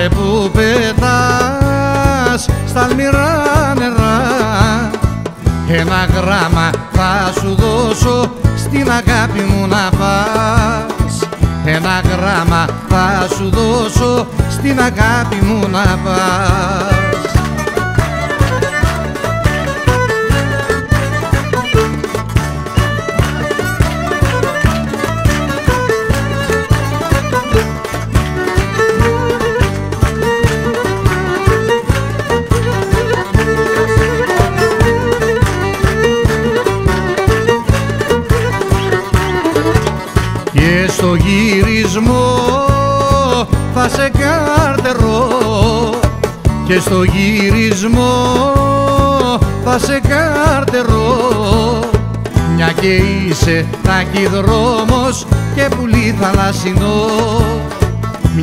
Γλάρε που πετάς στα αλμυρά νερά, ένα γράμμα θα σου δώσω στην αγάπη μου να πας. Ένα γράμμα θα σου δώσω στην αγάπη μου να πας. Και στο γυρισμό θα σε καρτερώ, και στο γυρισμό θα σε καρτερώ, μια και είσαι ταχυδρόμος και πουλί θαλασσινό,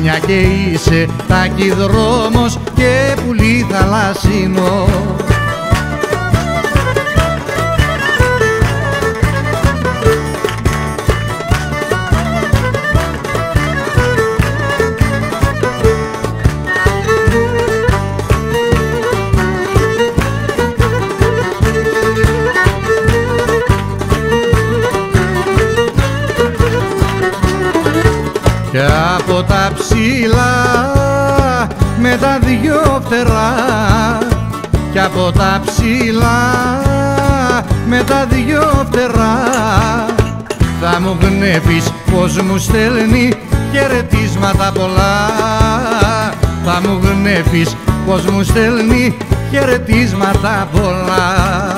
μια και είσαι ταχυδρόμος και πουλί θαλασσινό. Κι από τα ψηλά με τα δυο φτερά, κι από τα ψηλά με τα δυο φτερά, θα μου γνέπεις πως μου στέλνει χαιρετίσματα πολλά, θα μου γνέπεις πως μου στέλνει χαιρετίσματα πολλά.